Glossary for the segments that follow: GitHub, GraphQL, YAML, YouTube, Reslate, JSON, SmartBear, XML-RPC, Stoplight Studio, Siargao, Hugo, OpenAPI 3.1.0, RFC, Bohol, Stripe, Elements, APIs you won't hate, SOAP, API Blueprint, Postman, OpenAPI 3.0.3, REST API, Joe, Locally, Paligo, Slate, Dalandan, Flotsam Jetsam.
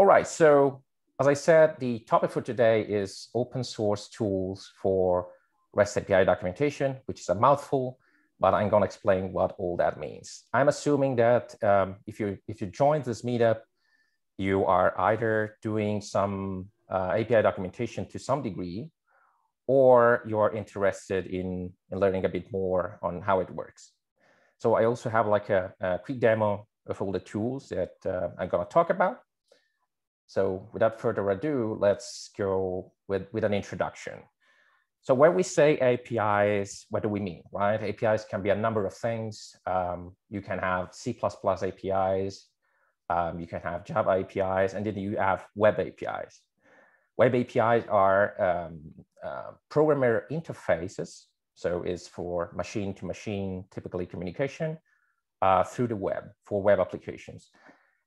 All right, so as I said, the topic for today is open source tools for REST API documentation, which is a mouthful, but I'm going to explain what all that means. I'm assuming that if you join this meetup, you are either doing some API documentation to some degree, or you're interested in learning a bit more on how it works. So I also have like a quick demo of all the tools that I'm going to talk about. So without further ado, let's go with an introduction. So when we say APIs, what do we mean, right? APIs can be a number of things. You can have C++ APIs, you can have Java APIs, and then you have web APIs. Web APIs are programmer interfaces. So it's for machine to machine, typically communication through the web for web applications.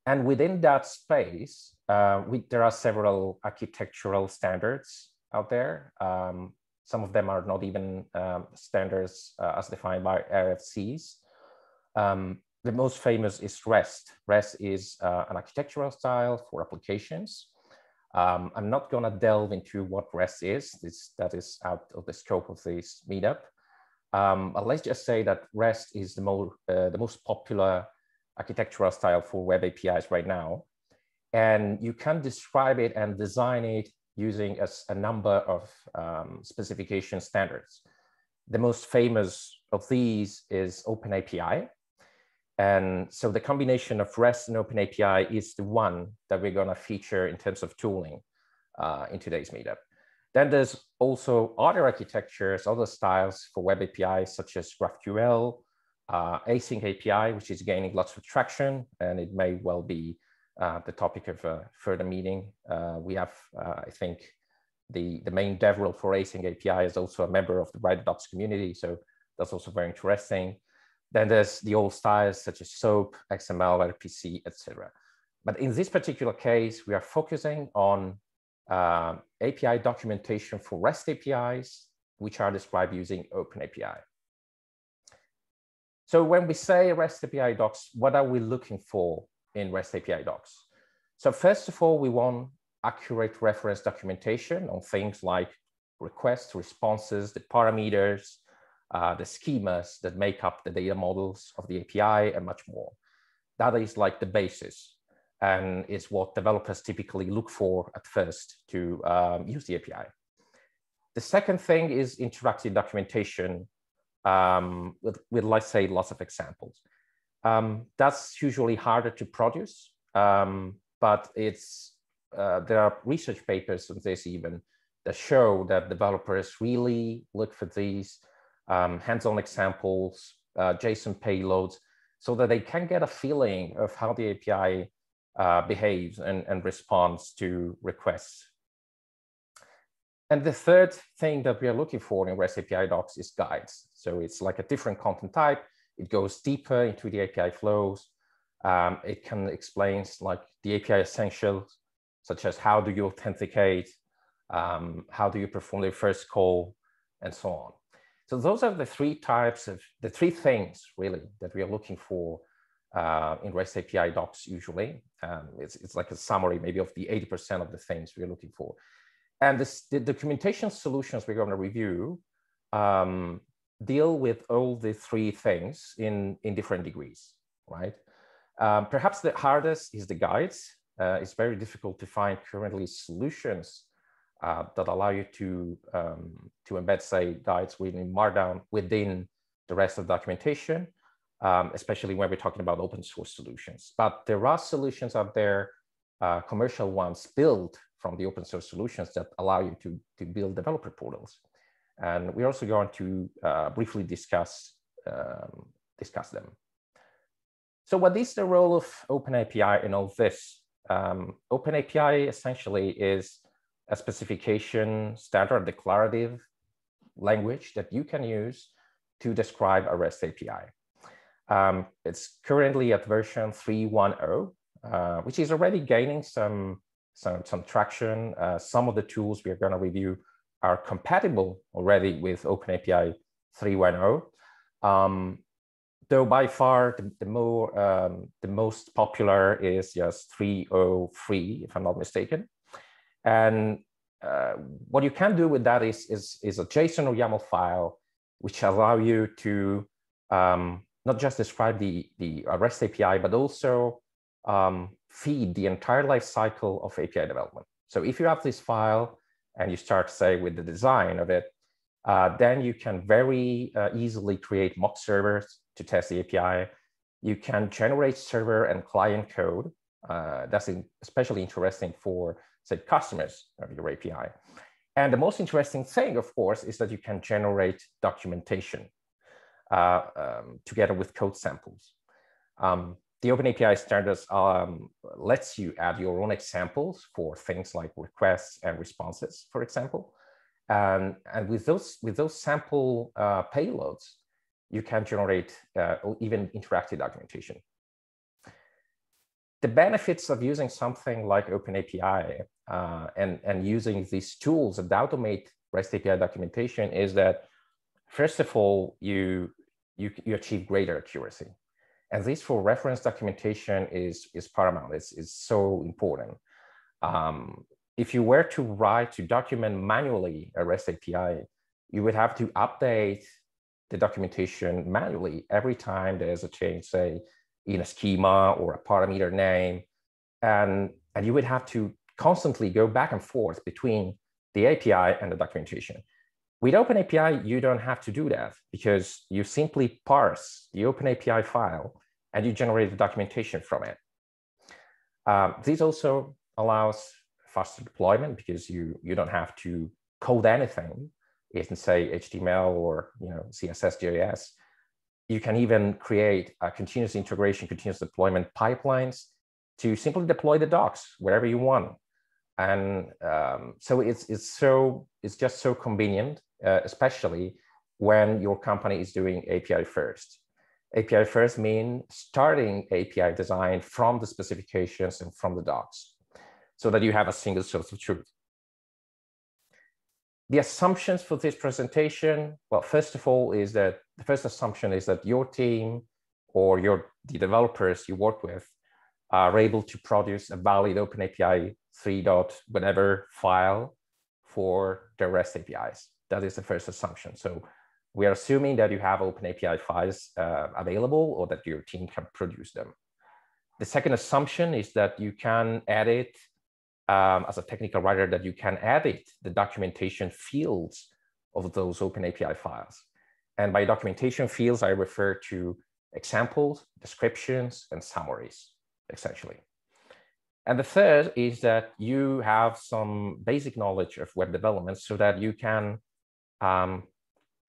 And within that space, there are several architectural standards out there. Some of them are not even standards as defined by RFCs. The most famous is REST. REST is an architectural style for applications. I'm not going to delve into what REST is. That is out of the scope of this meetup. But let's just say that REST is the most popular architectural style for web APIs right now. And you can describe it and design it using a number of specification standards. The most famous of these is Open API. And so the combination of REST and Open API is the one that we're going to feature in terms of tooling in today's meetup. Then there's also other architectures, other styles for web APIs, such as GraphQL, Async API, which is gaining lots of traction, and it may well be the topic of a further meeting. We have, I think, the main dev role for Async API is also a member of the Write the Docs community, so that's also very interesting. Then there's the old styles such as SOAP, XML, RPC, etc. But in this particular case, we are focusing on API documentation for REST APIs, which are described using OpenAPI. So when we say REST API docs, what are we looking for in REST API docs? So first of all, we want accurate reference documentation on things like requests, responses, the parameters, the schemas that make up the data models of the API and much more. That is like the basis and is what developers typically look for at first to use the API. The second thing is interactive documentation with let's say lots of examples. That's usually harder to produce, but it's, there are research papers on this even that show that developers really look for these hands-on examples, JSON payloads, so that they can get a feeling of how the API behaves and responds to requests. And the third thing that we are looking for in REST API docs is guides. So it's like a different content type. It goes deeper into the API flows. It can explain like the API essentials, such as how do you authenticate, how do you perform the first call, and so on. So those are the three types of the three things really that we are looking for in REST API docs usually. It's like a summary maybe of the 80% of the things we're looking for. And the documentation solutions we're going to review deal with all the three things in different degrees, right? Perhaps the hardest is the guides. It's very difficult to find currently solutions that allow you to embed, say, guides within Markdown within the rest of the documentation, especially when we're talking about open source solutions. But there are solutions out there, commercial ones built from the open source solutions that allow you to build developer portals. And we're also going to briefly discuss them. So what is the role of OpenAPI in all this? OpenAPI essentially is a specification, standard declarative language that you can use to describe a REST API. It's currently at version 3.1.0, which is already gaining some traction. Some of the tools we are going to review are compatible already with OpenAPI 3.1.0. though by far the most popular is just 3.0.3, if I'm not mistaken. And what you can do with that is a JSON or YAML file, which allow you to not just describe the REST API, but also feed the entire life cycle of API development. So if you have this file and you start, say, with the design of it, then you can very easily create mock servers to test the API. You can generate server and client code. That's especially interesting for, say, customers of your API. And the most interesting thing, of course, is that you can generate documentation together with code samples. The OpenAPI standards lets you add your own examples for things like requests and responses, for example. And with those sample payloads, you can generate even interactive documentation. The benefits of using something like OpenAPI and using these tools that automate REST API documentation is that, first of all, you achieve greater accuracy. And this for reference documentation is paramount. It's so important. If you were to write, to document manually a REST API, you would have to update the documentation manually every time there's a change, say, in a schema or a parameter name. And you would have to constantly go back and forth between the API and the documentation. With OpenAPI, you don't have to do that because you simply parse the OpenAPI file and you generate the documentation from it. This also allows faster deployment because you don't have to code anything in, say, HTML or CSS, JS. You can even create a continuous integration, continuous deployment pipelines to simply deploy the docs wherever you want. And so it's just so convenient, especially when your company is doing API first. API first means starting API design from the specifications and from the docs so that you have a single source of truth. The assumptions for this presentation, well, first of all, is that the first assumption is that your team or the developers you work with are able to produce a valid OpenAPI 3.whatever file for the REST APIs. That is the first assumption. So we are assuming that you have OpenAPI files available or that your team can produce them. The second assumption is that you can edit, as a technical writer, that you can edit the documentation fields of those OpenAPI files. And by documentation fields, I refer to examples, descriptions, and summaries, essentially. And the third is that you have some basic knowledge of web development so that you can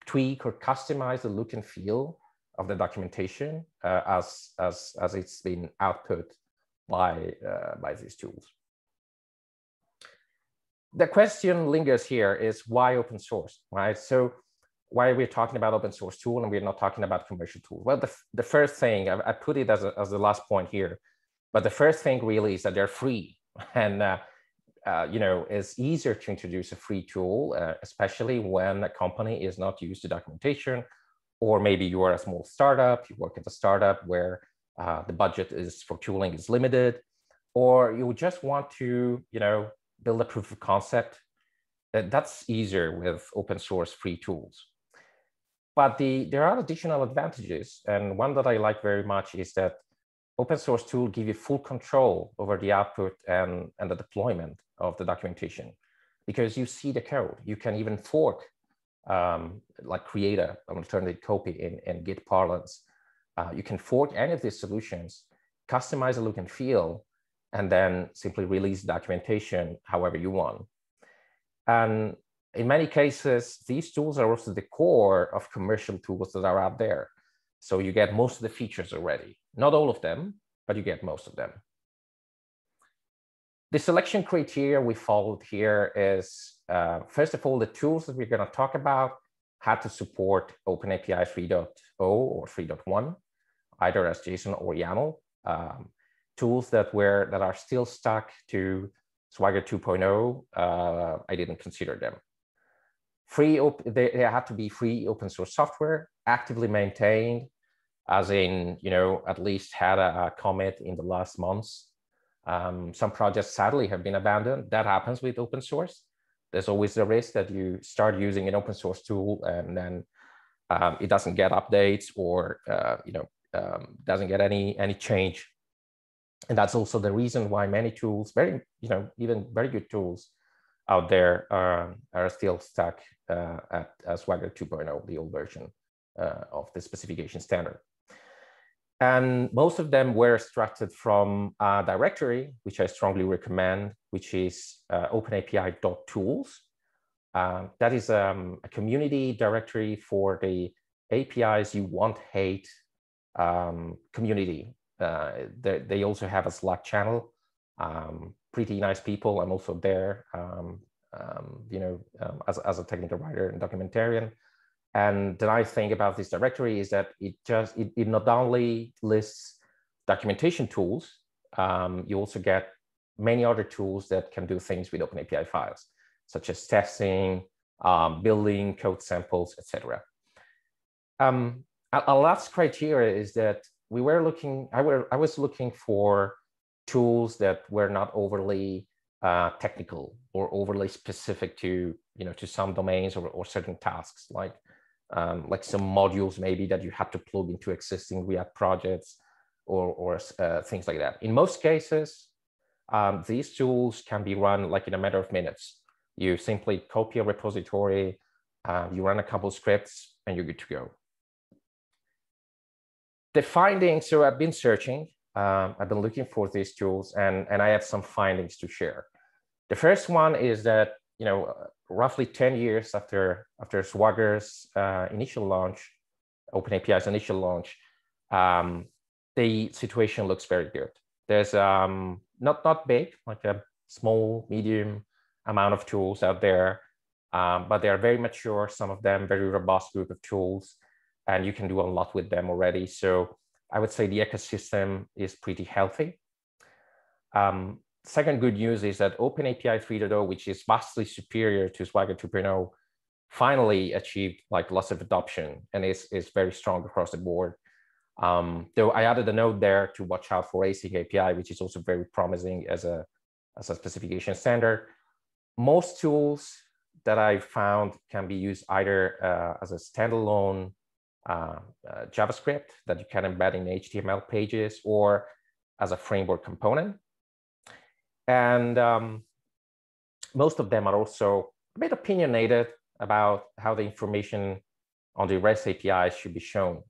tweak or customize the look and feel of the documentation as it's been output by these tools. The question lingers here is why open source, right? So why are we talking about open source tool and we're not talking about commercial tools? Well, the first thing, I put it as the last point here, but the first thing really is that they're free. And it's easier to introduce a free tool, especially when a company is not used to documentation, or maybe you are a small startup, you work at a startup where the budget is for tooling is limited, or you just want to build a proof of concept. That's easier with open source free tools. But there are additional advantages. And one that I like very much is that open source tool give you full control over the output and the deployment of the documentation because you see the code. You can even fork, create an alternative copy in Git parlance. You can fork any of these solutions, customize the look and feel, and then simply release documentation however you want. And in many cases, these tools are also the core of commercial tools that are out there. So you get most of the features already. Not all of them, but you get most of them. The selection criteria we followed here is, first of all, the tools that we're going to talk about had to support OpenAPI 3.0 or 3.1, either as JSON or YAML. Tools that are still stuck to Swagger 2.0, I didn't consider them. They have to be free open source software, actively maintained, as in, you know, at least had a commit in the last months. Some projects sadly have been abandoned. That happens with open source. There's always the risk that you start using an open source tool and then it doesn't get updates or doesn't get any change. And that's also the reason why many tools, even very good tools out there are still stuck at Swagger 2.0, the old version of the specification standard. And most of them were extracted from a directory, which I strongly recommend, which is openapi.tools. That is a community directory for the APIs you won't hate community. They also have a Slack channel, pretty nice people. I'm also there, as a technical writer and documentarian. And the nice thing about this directory is that it not only lists documentation tools, you also get many other tools that can do things with OpenAPI files, such as testing, building, code samples, etc. Our last criteria is that we were looking. I was looking for tools that were not overly technical or overly specific to to some domains or certain tasks, like some modules maybe that you have to plug into existing React projects or things like that. In most cases, these tools can be run like in a matter of minutes. You simply copy a repository, you run a couple scripts, and you're good to go. The findings, so I've been searching, I've been looking for these tools, and I have some findings to share. The first one is that, roughly 10 years after Swagger's initial launch, OpenAPI's initial launch, the situation looks very good. There's not big, like a small, medium amount of tools out there, but they are very mature, some of them very robust group of tools, and you can do a lot with them already. So I would say the ecosystem is pretty healthy. Second good news is that OpenAPI 3.0, which is vastly superior to Swagger 2.0, finally achieved like lots of adoption and is very strong across the board. Though I added a note there to watch out for Async API, which is also very promising as a specification standard. Most tools that I've found can be used either as a standalone JavaScript that you can embed in HTML pages or as a framework component. And most of them are also a bit opinionated about how the information on the REST API should be shown.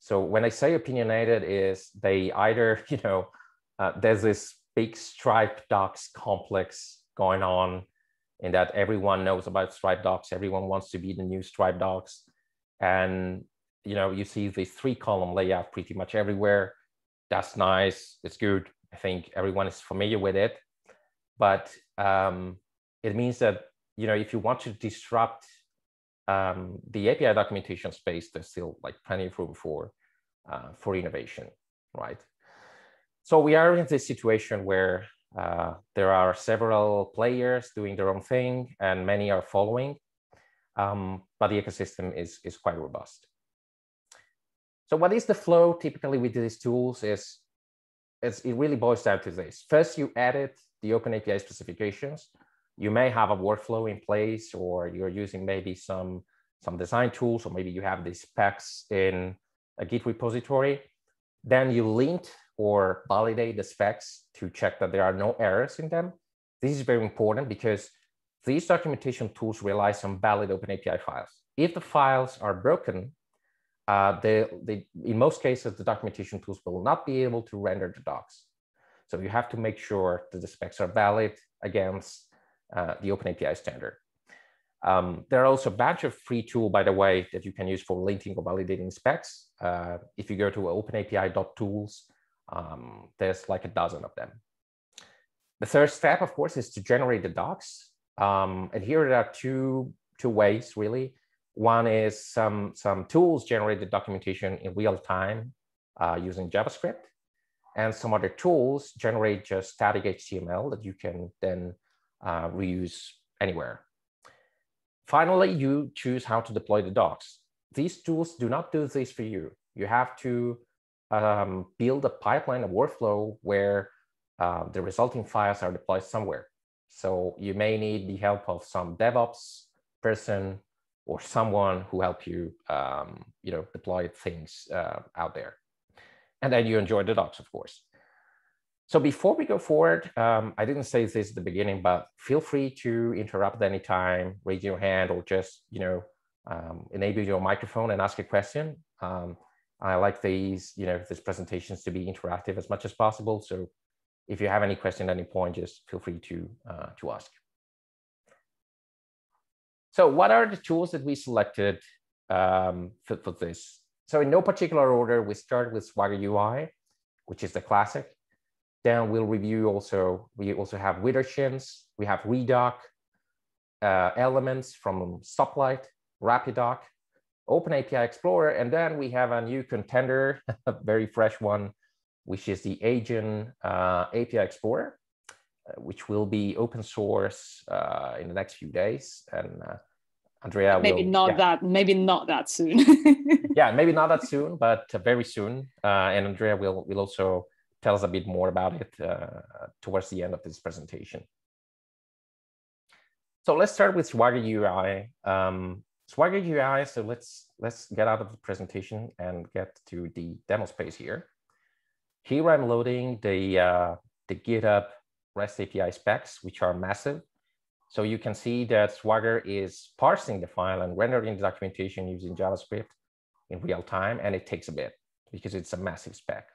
So when I say opinionated is they either, there's this big Stripe docs complex going on in that everyone knows about Stripe docs. Everyone wants to be the new Stripe docs. And, you see the 3-column layout pretty much everywhere. That's nice. It's good. I think everyone is familiar with it, but it means that, if you want to disrupt the API documentation space, there's still like plenty of room for innovation, right? So we are in this situation where there are several players doing their own thing and many are following, but the ecosystem is quite robust. So what is the flow typically with these tools is, it really boils down to this. First, you edit the OpenAPI specifications. You may have a workflow in place, or you're using maybe some design tools, or maybe you have the specs in a Git repository. Then you lint or validate the specs to check that there are no errors in them. This is very important because these documentation tools rely on valid OpenAPI files. If the files are broken, in most cases, the documentation tools will not be able to render the docs. So you have to make sure that the specs are valid against the OpenAPI standard. There are also a bunch of free tools, by the way, that you can use for linting or validating specs. If you go to openapi.tools, there's like a dozen of them. The third step, of course, is to generate the docs. And here there are two ways, really. One is some tools generate the documentation in real time using JavaScript, and some other tools generate just static HTML that you can then reuse anywhere. Finally, you choose how to deploy the docs. These tools do not do this for you. You have to build a pipeline, a workflow where the resulting files are deployed somewhere. So you may need the help of some DevOps person or someone who help you, you know, deploy things out there. And then you enjoy the docs, of course. So before we go forward, I didn't say this at the beginning, but feel free to interrupt at any time, raise your hand, or just, you know, enable your microphone and ask a question. I like these, you know, these presentations to be interactive as much as possible. So if you have any question at any point, just feel free to ask. So what are the tools that we selected for this? So in no particular order, we start with Swagger UI, which is the classic. Then we'll review also, we also have Widdershins, we have Redoc, Elements from Stoplight, Rapidoc, Open API Explorer, and then we have a new contender, a very fresh one, which is the Adyen API Explorer, which will be open source in the next few days. And Andrea maybe not that soon. Yeah, maybe not that soon, but very soon. And Andrea will also tell us a bit more about it towards the end of this presentation. So let's start with Swagger UI. Swagger UI, so let's get out of the presentation and get to the demo space here. Here I'm loading the GitHub REST API specs, which are massive. So you can see that Swagger is parsing the file and rendering the documentation using JavaScript in real time, and it takes a bit because it's a massive spec.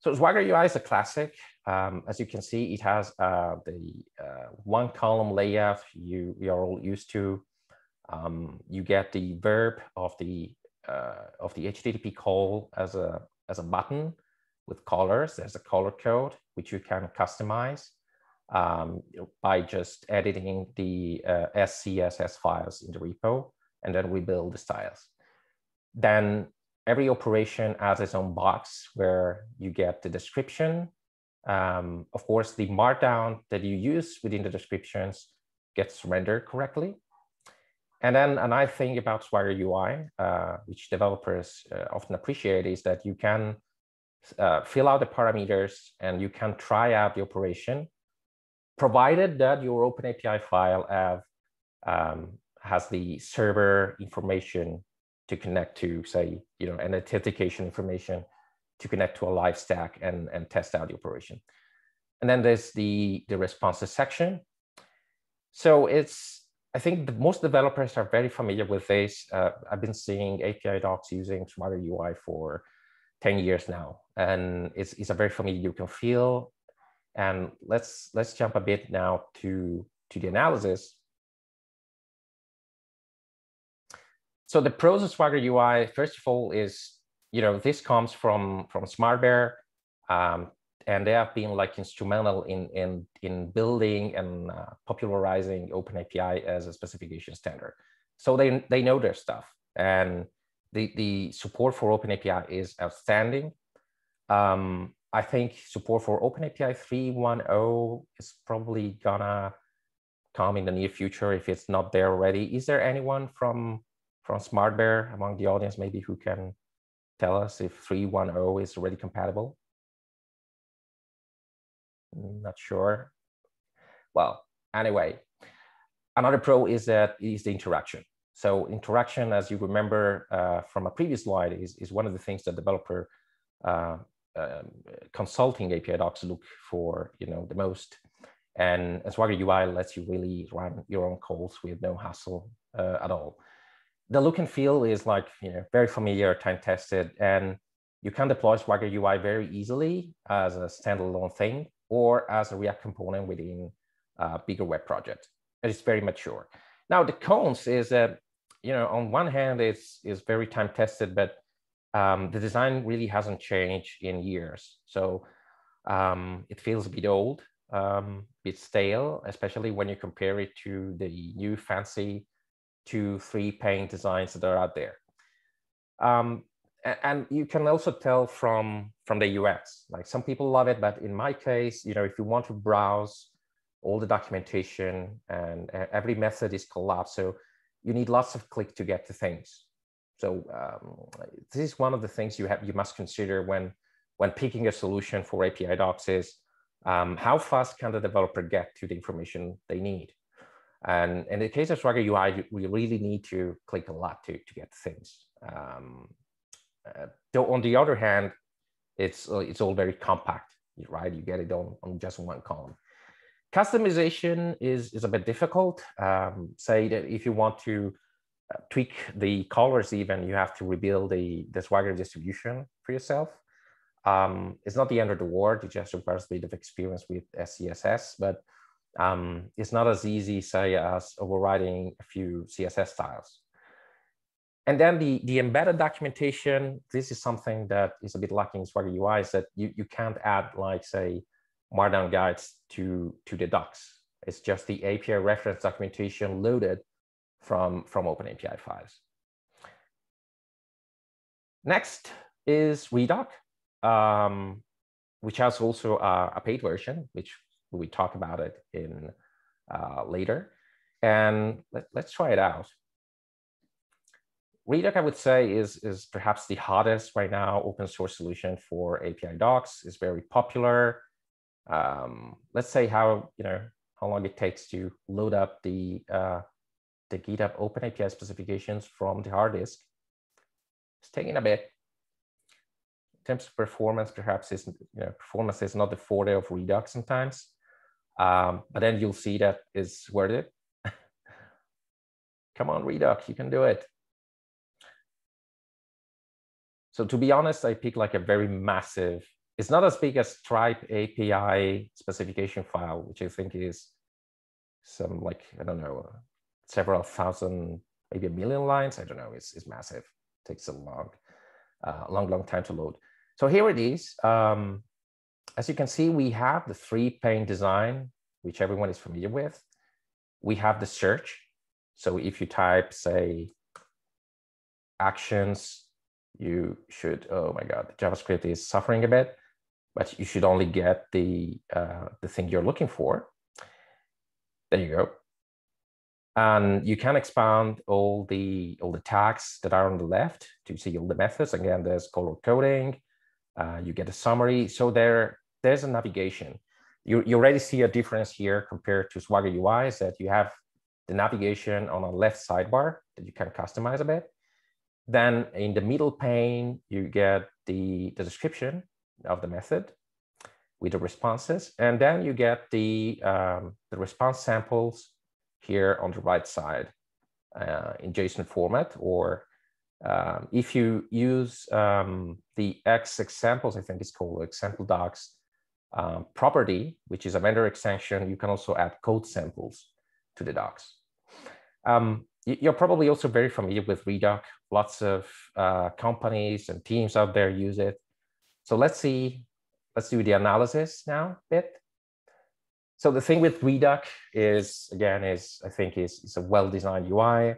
So Swagger UI is a classic. As you can see, it has the one column layout we are all used to. You get the verb of the HTTP call as a button with colors. There's a color code, which you can customize by just editing the SCSS files in the repo, and then we build the styles. Then every operation has its own box where you get the description. Of course, the markdown that you use within the descriptions gets rendered correctly. And then a nice thing about Swagger UI, which developers often appreciate, is that you can fill out the parameters and you can try out the operation, provided that your OpenAPI file has the server information to connect to, say, you know, an authentication information to connect to a live stack and test out the operation. And then there's the responses section. So it's, I think that most developers are very familiar with this. I've been seeing API docs using Swagger UI for 10 years now, and it's a very familiar you can feel. And let's jump a bit now to the analysis. So the pros of Swagger UI, first of all, is, you know, this comes from SmartBear, and they have been like instrumental in building and popularizing OpenAPI as a specification standard. So they know their stuff, and the support for OpenAPI is outstanding. I think support for OpenAPI 3.1.0 is probably gonna come in the near future if it's not there already. Is there anyone from SmartBear among the audience, maybe, who can tell us if 3.1.0 is already compatible? Not sure. Well, anyway, another pro is that is the interaction. So interaction, as you remember from a previous slide, is one of the things that developer consulting API docs look for, you know, the most. And Swagger UI lets you really run your own calls with no hassle at all. The look and feel is, like, you know, very familiar, time tested, and you can deploy Swagger UI very easily as a standalone thing or as a React component within a bigger web project. It's very mature. Now the cons is that, you know, on one hand it's very time tested, but the design really hasn't changed in years. So it feels a bit old, a bit stale, especially when you compare it to the new fancy 2-3 paying designs that are out there. And you can also tell from the UX, like, some people love it, but in my case, you know, if you want to browse all the documentation and every method is collapsed, so you need lots of click to get to things. So this is one of the things you must consider when picking a solution for API docs is how fast can the developer get to the information they need? And in the case of Swagger UI, we really need to click a lot to get things. Though on the other hand, it's all very compact, right? You get it on just one column. Customization is a bit difficult. Say that if you want to tweak the colors even, you have to rebuild the Swagger distribution for yourself. It's not the end of the world. It just requires a bit of experience with SCSS, but it's not as easy, say, as overriding a few CSS styles. And then the embedded documentation, this is something that is a bit lacking in Swagger UI, is that you can't add, like, say, Markdown guides to the docs. It's just the API reference documentation loaded from OpenAPI files. Next is Redoc, which has also a paid version, which we talk about it in later. And let's try it out. Redoc, I would say, is perhaps the hottest right now open source solution for API docs. It's very popular. Let's say how long it takes to load up the GitHub OpenAPI specifications from the hard disk. It's taking a bit. In terms of performance, perhaps performance is not the forte of Redoc sometimes, but then you'll see that it's worth it. Come on, Redoc, you can do it. So to be honest, I picked like a very massive, it's not as big as Stripe API specification file, which I think is some like, I don't know, several thousand, maybe a million lines. I don't know, it's massive. It takes a long time to load. So here it is. As you can see, we have the three-pane design, which everyone is familiar with. We have the search. So if you type, say, actions, you should, oh my God, the JavaScript is suffering a bit, but you should only get the thing you're looking for. There you go. And you can expound all the tags that are on the left to see all the methods. Again, there's color coding. You get a summary. So there's a navigation. You already see a difference here compared to Swagger UI, is that you have the navigation on a left sidebar that you can customize a bit. Then in the middle pane, you get the description of the method with the responses. And then you get the response samples here on the right side in JSON format. Or if you use the X examples, I think it's called example docs property, which is a vendor extension, you can also add code samples to the docs. You're probably also very familiar with Redoc. Lots of companies and teams out there use it. So let's see, let's do the analysis now a bit. So the thing with Redoc is, I think, it's a well-designed UI.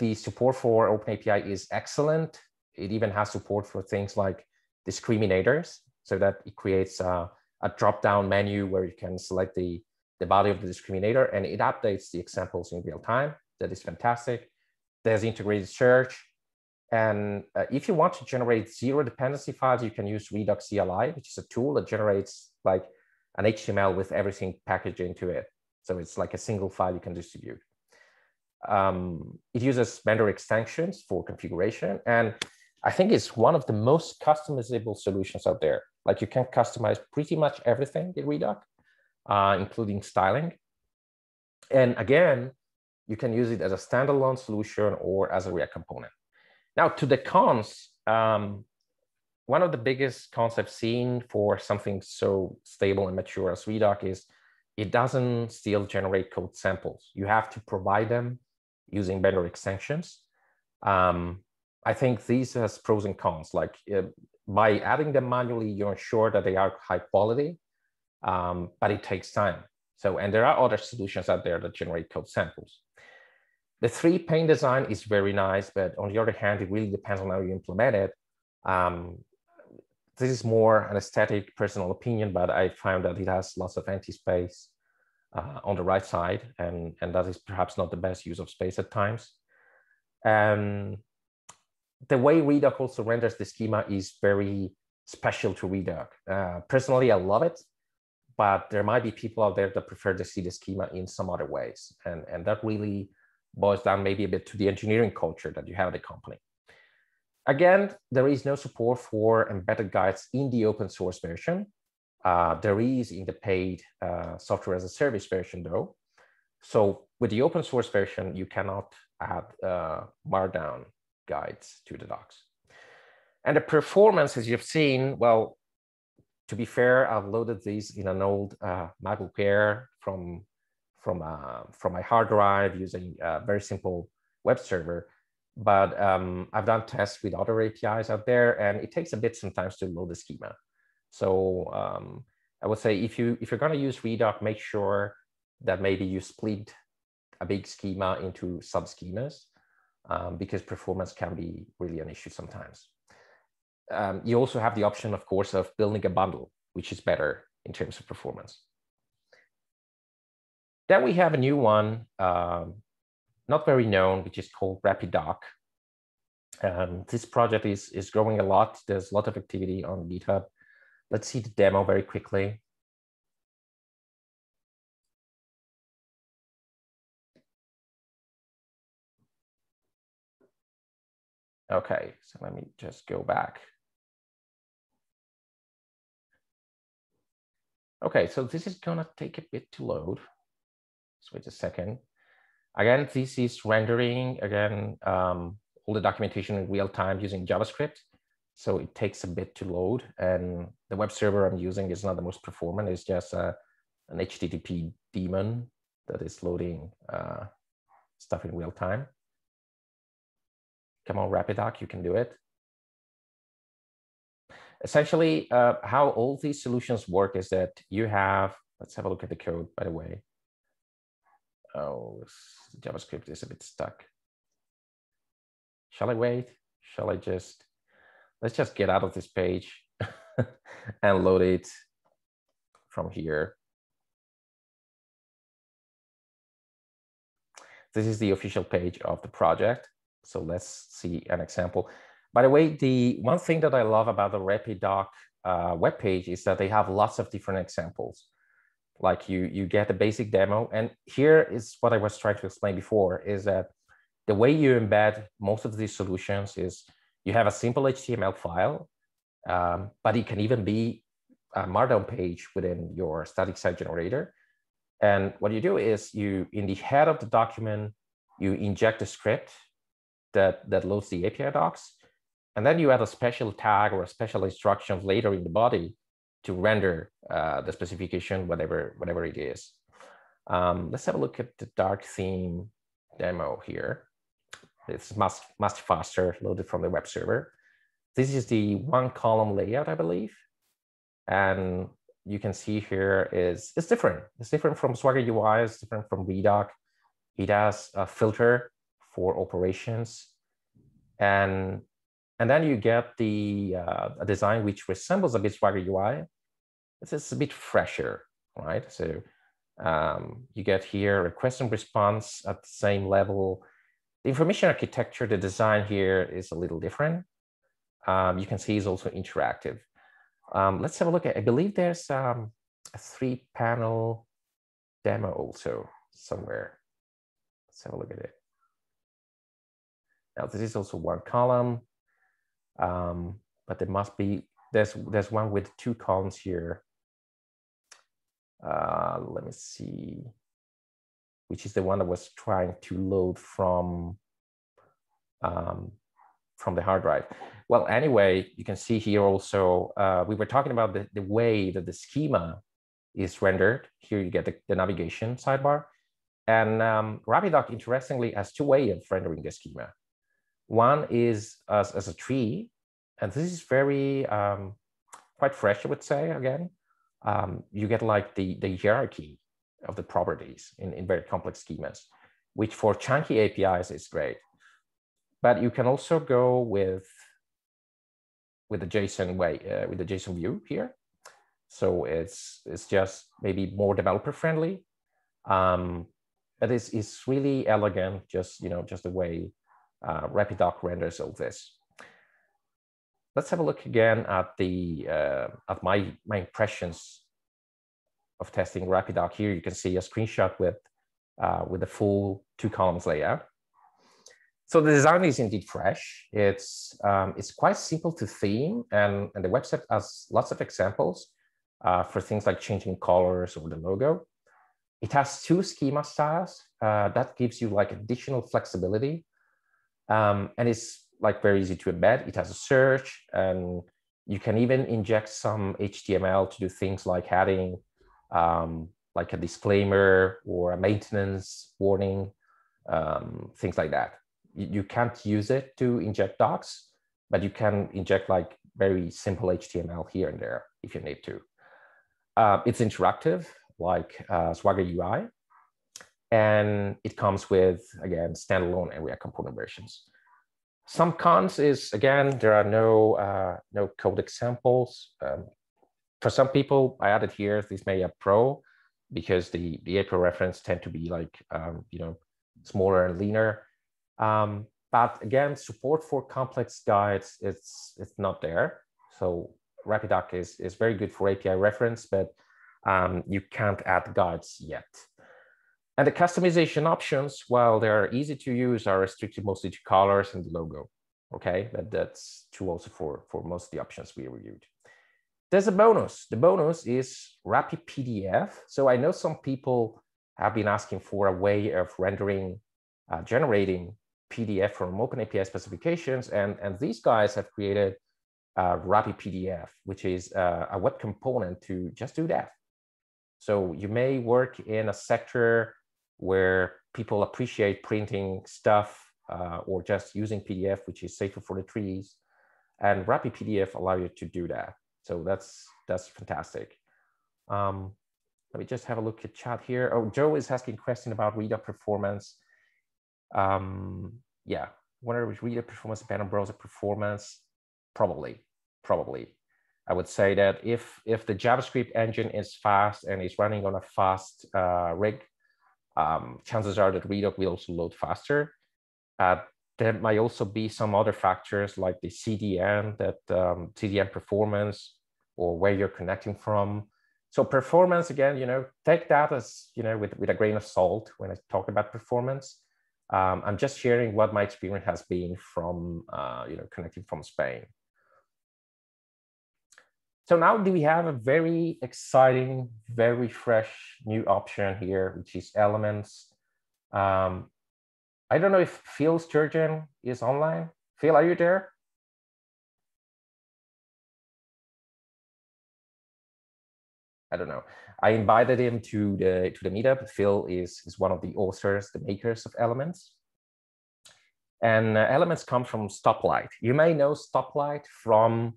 The support for OpenAPI is excellent. It even has support for things like discriminators, so that it creates a drop-down menu where you can select the body of the discriminator, and it updates the examples in real time. That is fantastic. There's integrated search. And if you want to generate zero dependency files, you can use Redoc CLI, which is a tool that generates like an HTML with everything packaged into it. So it's like a single file you can distribute. It uses vendor extensions for configuration. And I think it's one of the most customizable solutions out there. Like you can customize pretty much everything in Redoc, including styling. And again, you can use it as a standalone solution or as a React component. Now to the cons, one of the biggest cons I've seen for something so stable and mature as Redoc is it doesn't still generate code samples. You have to provide them using vendor extensions. I think these has pros and cons. Like by adding them manually, you ensure that they are high quality, but it takes time. So, and there are other solutions out there that generate code samples. The three-pane design is very nice, but on the other hand, it really depends on how you implement it. This is more an aesthetic personal opinion, but I found that it has lots of empty space on the right side, and that is perhaps not the best use of space at times. the way Redoc also renders the schema is very special to Redoc. Personally, I love it, but there might be people out there that prefer to see the schema in some other ways. And that really boils down maybe a bit to the engineering culture that you have at the company. Again, there is no support for embedded guides in the open source version. There is in the paid software as a service version though. So with the open source version, you cannot add markdown guides to the docs. And the performance, as you've seen, well, to be fair, I've loaded these in an old MacBook Air from my hard drive using a very simple web server. But I've done tests with other APIs out there, and it takes a bit sometimes to load the schema. So I would say if you're going to use Redoc, make sure that maybe you split a big schema into sub schemas, because performance can be really an issue sometimes. You also have the option, of course, of building a bundle, which is better in terms of performance. Then we have a new one, not very known, which is called Rapidoc. This project is growing a lot. There's a lot of activity on GitHub. Let's see the demo very quickly. Okay, so let me just go back. Okay, so this is gonna take a bit to load. So wait a second. Again, this is rendering, again, all the documentation in real time using JavaScript. So it takes a bit to load, and the web server I'm using is not the most performant. It's just an HTTP daemon that is loading stuff in real time. Come on, Rapidoc, you can do it. Essentially, how all these solutions work is that you have, let's have a look at the code, by the way. Oh, JavaScript is a bit stuck. Shall I wait? Shall I just, let's just get out of this page and load it from here. This is the official page of the project. So let's see an example. By the way, the one thing that I love about the Rapidoc webpage is that they have lots of different examples. Like you get a basic demo. And here is what I was trying to explain before, is that the way you embed most of these solutions is you have a simple HTML file, but it can even be a markdown page within your static site generator. And what you do is you, in the head of the document, you inject a script that loads the API docs. And then you add a special tag or a special instruction later in the body to render the specification, whatever it is. Let's have a look at the dark theme demo here. It's much faster, loaded from the web server. This is the one column layout, I believe. And you can see here it's different. It's different from Swagger UI, it's different from Redoc. It has a filter for operations, and then you get the a design which resembles a bit Swagger UI. This is a bit fresher, right? So you get here request and response at the same level. The information architecture, the design here is a little different. You can see it's also interactive. Let's have a look at, I believe there's a 3-panel demo also somewhere. Let's have a look at it. Now, this is also one column, but there must be, there's one with 2 columns here. Let me see, which is the one that was trying to load from the hard drive. Well, anyway, you can see here also, we were talking about the way that the schema is rendered. Here you get the navigation sidebar. And Rapidoc, interestingly, has 2 ways of rendering the schema. One is as a tree, and this is very quite fresh, I would say. Again, you get like the hierarchy of the properties in very complex schemas, which for chunky APIs is great. But you can also go with the JSON way, with the JSON view here. So it's just maybe more developer friendly, but it's really elegant. Just the way Rapidoc renders all this. Let's have a look again at the at my impressions of testing Rapidoc. Here you can see a screenshot with the full 2 columns layout. So the design is indeed fresh. It's quite simple to theme, and the website has lots of examples for things like changing colors or the logo. It has 2 schema styles that gives you like additional flexibility, and it's like very easy to embed. It has a search, and you can even inject some HTML to do things like adding like a disclaimer or a maintenance warning, things like that. You can't use it to inject docs, but you can inject like very simple HTML here and there if you need to. It's interactive, like Swagger UI, and it comes with, again, standalone area component versions. Some cons is, again, there are no no code examples. For some people, I added here, this may be a pro, because the API reference tend to be like, you know, smaller and leaner. But again, support for complex guides, it's not there. So Rapidoc is very good for API reference, but you can't add guides yet. And the customization options, while they're easy to use, are restricted mostly to colors and the logo, okay? But that's true also for most of the options we reviewed. There's a bonus. The bonus is Rapid PDF. So I know some people have been asking for a way of rendering, generating PDF from OpenAPI specifications, and these guys have created Rapid PDF, which is a web component to just do that. So you may work in a sector where people appreciate printing stuff or just using PDF, which is safer for the trees, and Rapid PDF allow you to do that. So that's fantastic. Let me just have a look at chat here. Oh, Joe is asking a question about Reader performance. Yeah, whether Reader performance depend on browser performance? Probably. I would say that if the JavaScript engine is fast and is running on a fast rig, chances are that Redoc will also load faster. There might also be some other factors like the CDN, that CDN performance, or where you're connecting from. So performance, again, you know, take that as, you know, with a grain of salt when I talk about performance. I'm just sharing what my experience has been from, you know, connecting from Spain. So now do we have a very exciting, very fresh new option here, which is Elements. I don't know if Phil Sturgeon is online. Phil, are you there? I don't know. I invited him to the meetup. Phil is one of the authors, the makers of Elements. And Elements come from Stoplight. You may know Stoplight from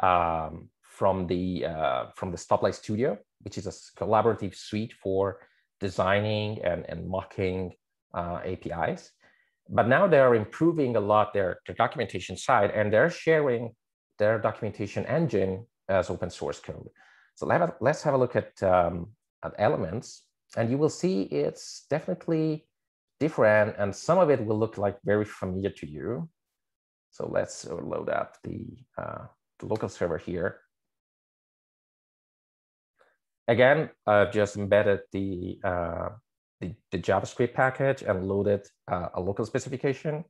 the Stoplight Studio, which is a collaborative suite for designing and mocking APIs. But now they are improving a lot their documentation side, and they're sharing their documentation engine as open source code. So let's have a look at Elements, and you will see it's definitely different, and some of it will look like very familiar to you. So let's load up the local server here. Again, I've just embedded the JavaScript package and loaded a local specification.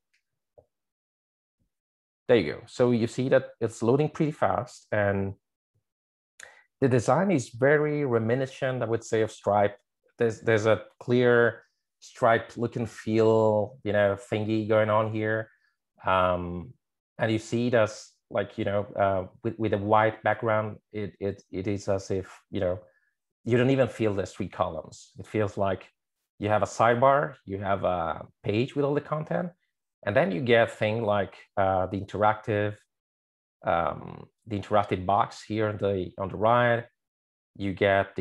There you go. So you see that it's loading pretty fast, and the design is very reminiscent, I would say, of Stripe. There's a clear Stripe look and feel, you know, thingy going on here, and you see that's like, you know, with a white background, it is as if, you know, you don't even feel the 3 columns. It feels like you have a sidebar, you have a page with all the content, and then you get things like the interactive box here on the right. You get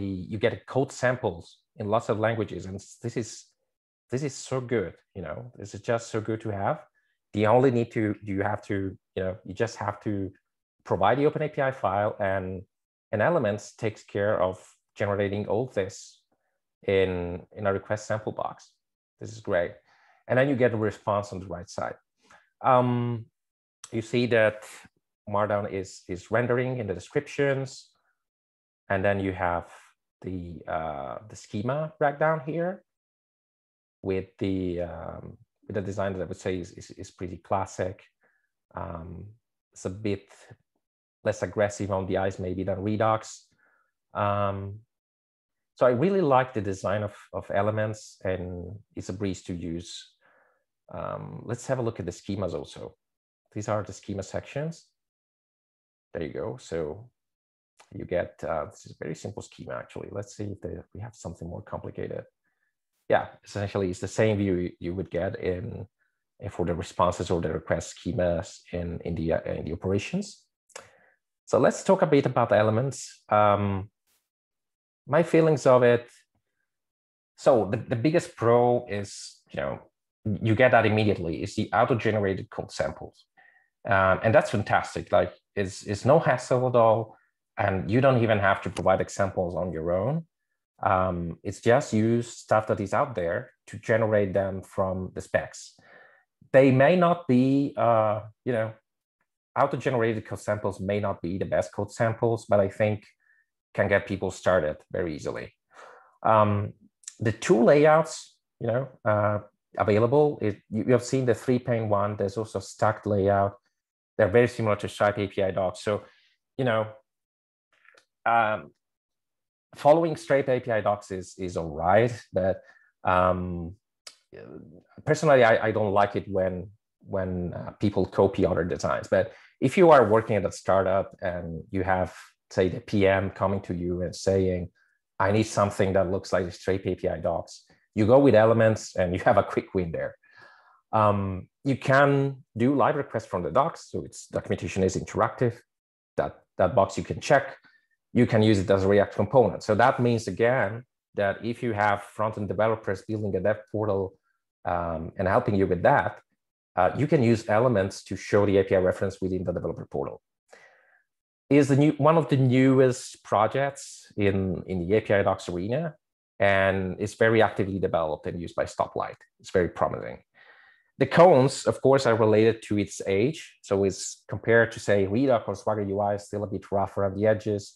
code samples in lots of languages, and this is so good. You know, this is just so good to have. The only need to, you have to, you know, you just have to provide the OpenAPI file, and Elements takes care of generating all this in a request sample box. This is great. And then you get a response on the right side. You see that Markdown is rendering in the descriptions. And then you have the schema breakdown here with the design that I would say is pretty classic. It's a bit less aggressive on the eyes maybe than Redox. So I really like the design of Elements, and it's a breeze to use. Let's have a look at the schemas also. These are the schema sections. There you go. So you get, this is a very simple schema actually. Let's see if we have something more complicated. Yeah, essentially it's the same view you would get in for the responses or the request schemas in the operations. So let's talk a bit about the Elements. My feelings of it. So the biggest pro is, you get that immediately. It's the auto-generated code samples. And that's fantastic. Like it's no hassle at all. And you don't even have to provide examples on your own. It's just use stuff that is out there to generate them from the specs. They may not be, auto-generated code samples may not be the best code samples, but I think can get people started very easily. The two layouts, available, you have seen the 3.1, there's also stacked layout. They're very similar to Stripe API docs. So, following straight API docs is all right, but personally, I don't like it when people copy other designs. But if you are working at a startup and you have, say, the PM coming to you and saying, I need something that looks like the straight API docs, you go with Elements and you have a quick win there. You can do live requests from the docs, so its documentation is interactive. That box you can check. You can use it as a React component. So that means, again, that if you have front-end developers building a dev portal and helping you with that, you can use Elements to show the API reference within the developer portal. It's one of the newest projects in the API Docs arena, and it's very actively developed and used by Stoplight. It's very promising. The cones, of course, are related to its age. So it's compared to, say, Redoc or Swagger UI, is still a bit rougher on the edges.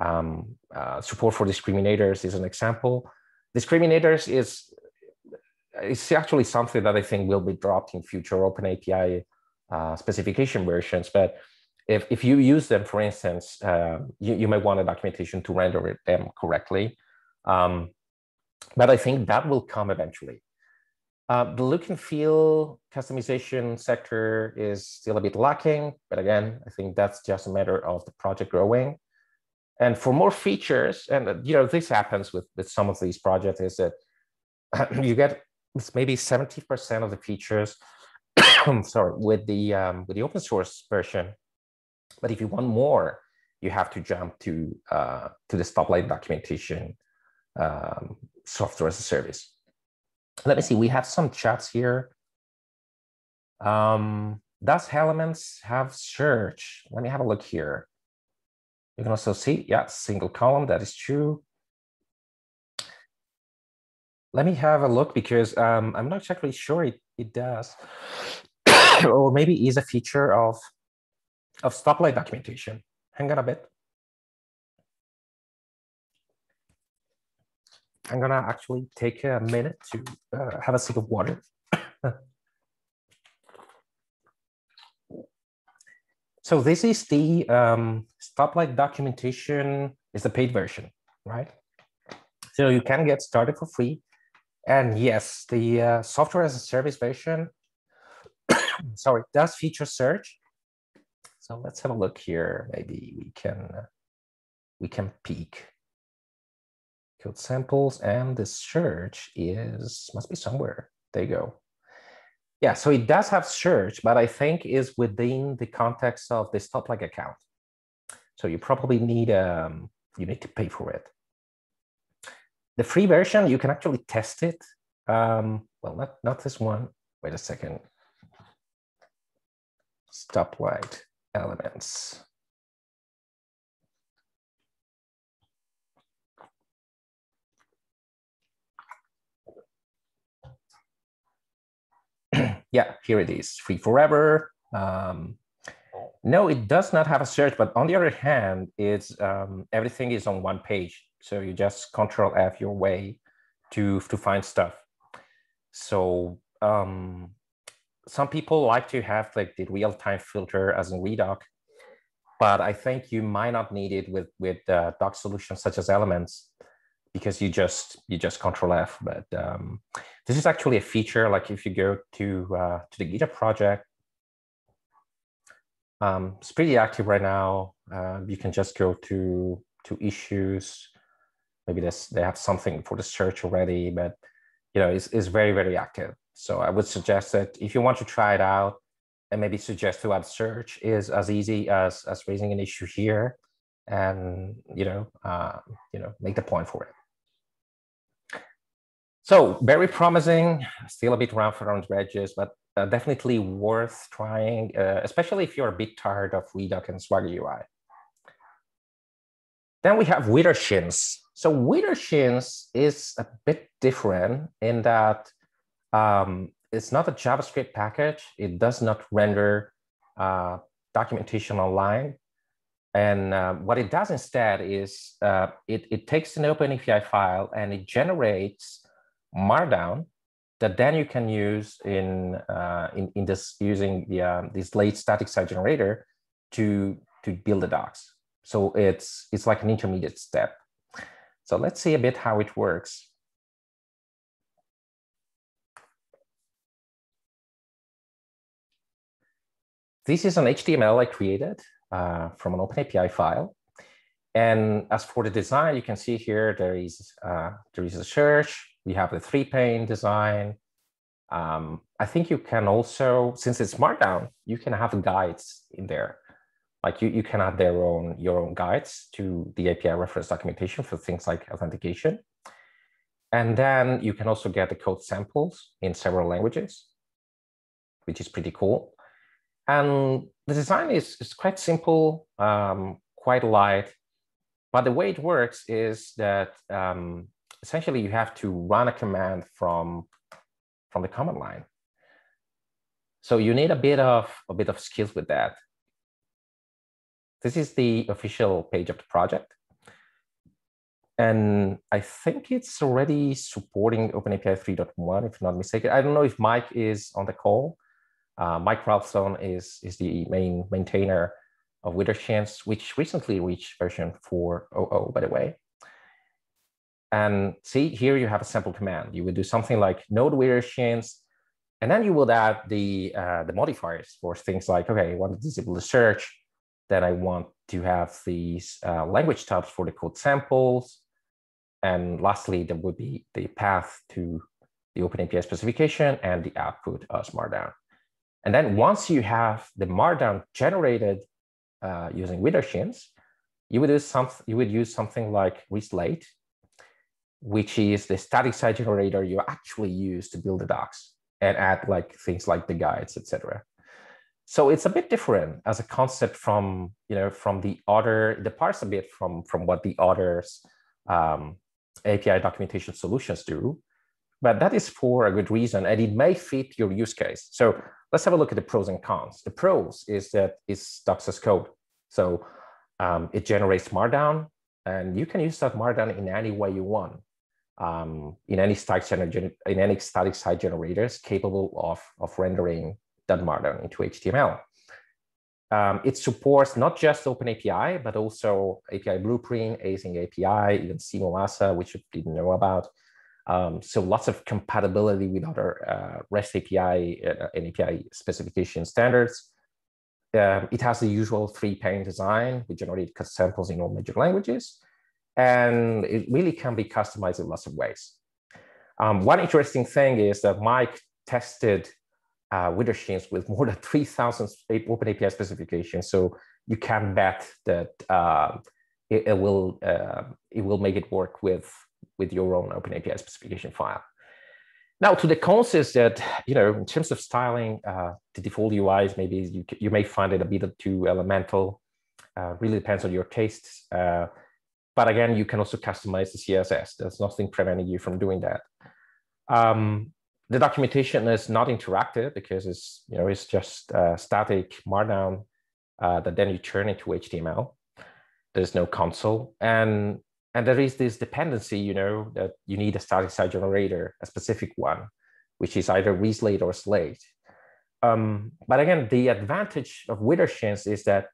Support for discriminators is an example. Discriminators is actually something that I think will be dropped in future Open API specification versions. But if you use them, for instance, you may want a documentation to render them correctly. But I think that will come eventually. The look and feel customization sector is still a bit lacking, but again, I think that's just a matter of the project growing. And for more features, and this happens with some of these projects, is that you get maybe 70% of the features, sorry, with the open source version. But if you want more, you have to jump to the Stoplight documentation, software as a service. Let me see, we have some chats here. Does Elements have search? Let me have a look here. You can also see, yeah, single column, that is true. Let me have a look because I'm not exactly sure it does. Or maybe is a feature of Stoplight documentation. Hang on a bit. I'm going to actually take a minute to have a sip of water. So this is the Stoplight documentation, is the paid version, right? So you can get started for free. And yes, the software as a service version, sorry, does feature search. So let's have a look here. Maybe we can peek. Code samples, and the search must be somewhere. There you go. Yeah, so it does have search, but I think is within the context of the Stoplight account. So you probably need you need to pay for it. The free version, you can actually test it. Well, not this one. Wait a second. Stoplight Elements. Yeah, here it is, free forever. No, it does not have a search, but on the other hand, it's everything is on one page. So you just control F your way to find stuff. So some people like to have like the real-time filter as in Redoc, but I think you might not need it with doc solutions such as Elements, because you just control F. But this is actually a feature. Like if you go to the GitHub project, it's pretty active right now. You can just go to issues. Maybe they have something for the search already, but you know, it's very, very active. So I would suggest that if you want to try it out and maybe suggest to add search is as easy as raising an issue here and, make the point for it. So very promising, still a bit rough around the edges, but definitely worth trying, especially if you're a bit tired of Redoc and Swagger UI. Then we have Widdershins. So Widdershins is a bit different in that it's not a JavaScript package. It does not render documentation online. And what it does instead is it takes an OpenAPI file and it generates Markdown that then you can use in this using the this late static site generator to build the docs. So it's like an intermediate step. So let's see a bit how it works. This is an HTML I created from an OpenAPI file. And as for the design, you can see here, there is a search. We have the three-pane design. I think you can also, since it's Markdown, you can have guides in there. Like you can add your own guides to the API reference documentation for things like authentication. And then you can also get the code samples in several languages, which is pretty cool. And the design is quite simple, quite light. But the way it works is that essentially you have to run a command from the command line. So you need a bit of skills with that. This is the official page of the project. And I think it's already supporting OpenAPI 3.1, if not mistaken. I don't know if Mike is on the call. Mike Ralphson is the main maintainer of Widdershins, which recently reached version 4.0, by the way. And see, here you have a sample command. You would do something like node Widdershins, and then you would add the modifiers for things like, okay, I want to disable the search, then I want to have these language tabs for the code samples. And lastly, there would be the path to the OpenAPI specification and the output as Markdown. And then once you have the Markdown generated using Widdershins, you would use something like reslate, which is the static site generator you actually use to build the docs and add like things like the guides, etc. So it's a bit different as a concept from the other. It departs a bit from what the others API documentation solutions do, but that is for a good reason, and it may fit your use case. So let's have a look at the pros and cons. The pros is that it's docs as code, so it generates Markdown, and you can use that Markdown in any way you want, in any static site generators capable of rendering that Markdown into HTML. It supports not just OpenAPI, but also API Blueprint, Async API, even CMOASA, which you didn't know about. So lots of compatibility with other REST API and API specification standards. It has the usual three-pane design. We generate samples in all major languages, and it really can be customized in lots of ways. One interesting thing is that Mike tested Widdershins with more than 3,000 OpenAPI specifications, so you can bet that it will make it work with your own OpenAPI specification file. Now, to the cons is that in terms of styling, the default UIs maybe you may find it a bit too elemental. Really depends on your tastes, but again, you can also customize the CSS. There's nothing preventing you from doing that. The documentation is not interactive because it's just static Markdown that then you turn into HTML. There's no console. And there is this dependency, you know, that you need a static site generator, a specific one, which is either reslate or slate. But again, the advantage of Widdershins is that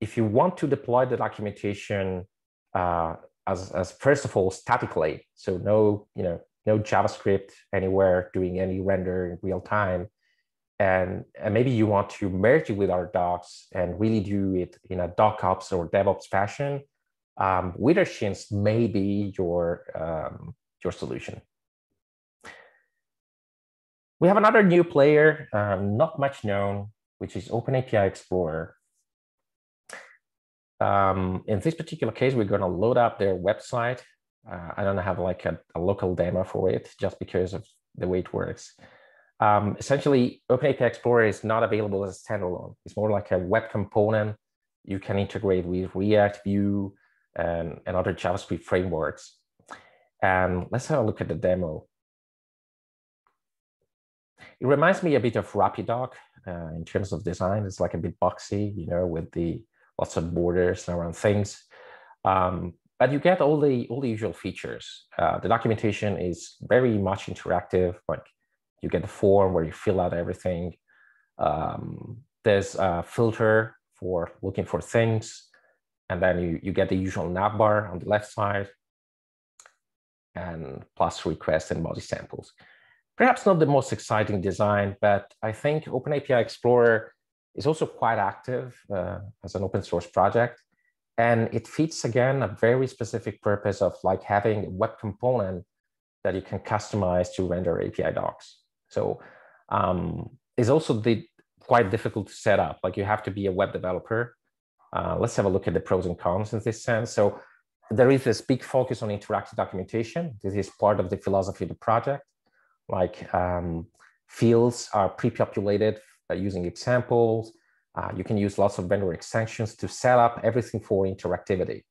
if you want to deploy the documentation as first of all, statically, so no, you know, no JavaScript anywhere doing any render in real time, and maybe you want to merge it with our docs and really do it in a DocOps or DevOps fashion, Widdershins may be your solution. We have another new player, not much known, which is Open API Explorer. In this particular case, we're going to load up their website. I don't have like a local demo for it just because of the way it works. Essentially, Open API Explorer is not available as a standalone. It's more like a web component. You can integrate with React, Vue, and other JavaScript frameworks. And let's have a look at the demo. It reminds me a bit of Rapidoc in terms of design. It's like a bit boxy, you know, with the lots of borders around things. But you get all the usual features. The documentation is very much interactive. Like you get the form where you fill out everything. There's a filter for looking for things. And then you get the usual navbar on the left side and plus requests and multi-samples. Perhaps not the most exciting design, but I think Open API Explorer is also quite active as an open source project. And it fits, again, a very specific purpose of like having a web component that you can customize to render API docs. So it's also quite difficult to set up. Like you have to be a web developer. Let's have a look at the pros and cons in this sense. So there is this big focus on interactive documentation. This is part of the philosophy of the project. Like fields are pre-populated using examples. You can use lots of vendor extensions to set up everything for interactivity.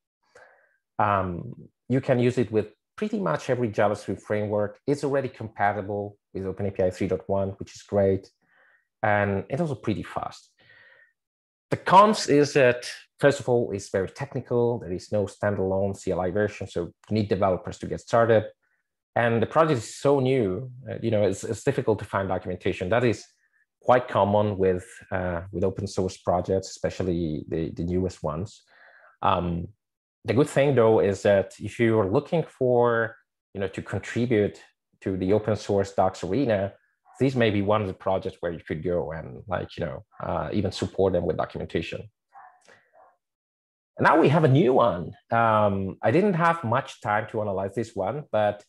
You can use it with pretty much every JavaScript framework. It's already compatible with OpenAPI 3.1, which is great. And it's also pretty fast. The cons is that, first of all, it's very technical. There is no standalone CLI version, so you need developers to get started. And the project is so new, you know, it's difficult to find documentation. That is quite common with open source projects, especially the newest ones. The good thing though is that if you are looking for, you know, to contribute to the open source docs arena, these may be one of the projects where you could go and like, you know, even support them with documentation. And now we have a new one. I didn't have much time to analyze this one, but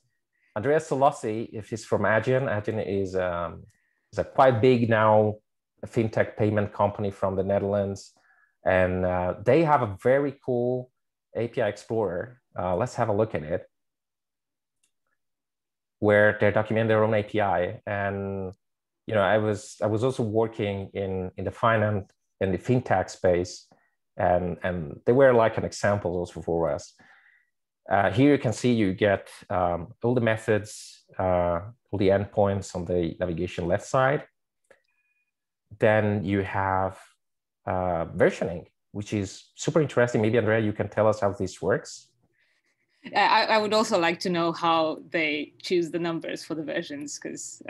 Andrea Solossi, if he's from Adyen, Adyen is a quite big now fintech payment company from the Netherlands. And they have a very cool API Explorer. Let's have a look at it, where they document their own API. And you know, I was also working in the finance and the fintech space, and they were like an example also for us. Here you can see you get all the methods, all the endpoints on the navigation left side. Then you have versioning, which is super interesting. Maybe Andrea, you can tell us how this works. I would also like to know how they choose the numbers for the versions, because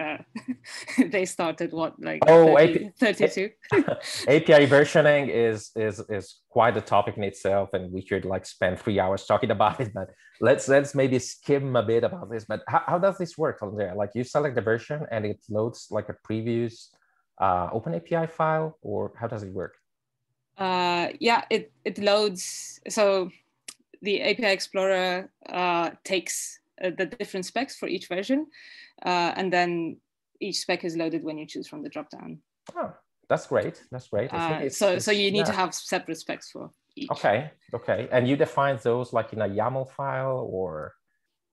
they started what, like 32? API versioning is quite a topic in itself, and we could like spend 3 hours talking about it. But let's maybe skim a bit about this. But how does this work from there? Like you select the version and it loads like a previous OpenAPI file, or how does it work? Yeah, it loads so. The API Explorer takes the different specs for each version, and then each spec is loaded when you choose from the dropdown. Oh, that's great. That's great. I think so you need to have separate specs for each. Okay. Okay. And you define those like in a YAML file or?